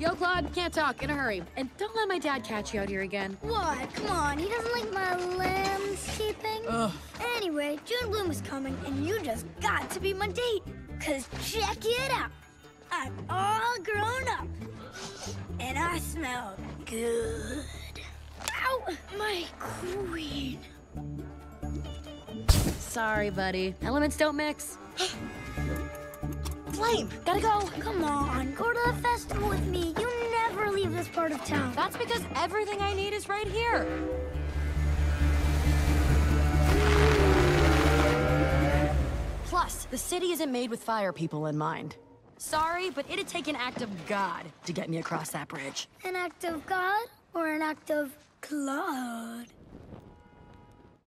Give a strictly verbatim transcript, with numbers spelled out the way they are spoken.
Yo, Claude, can't talk, in a hurry. And don't let my dad catch you out here again. What? Come on, he doesn't like my landscaping. Ugh. Anyway, June Bloom is coming, and you just got to be my date. Cause check it out. I'm all grown up. And I smell good. Ow! My queen. Sorry, buddy. Elements don't mix. Flame, gotta go. Come on, go to the festival with me. You never leave this part of town. That's because everything I need is right here. Plus, the city isn't made with fire people in mind. Sorry, but it'd take an act of God to get me across that bridge. An act of God or an act of Claude?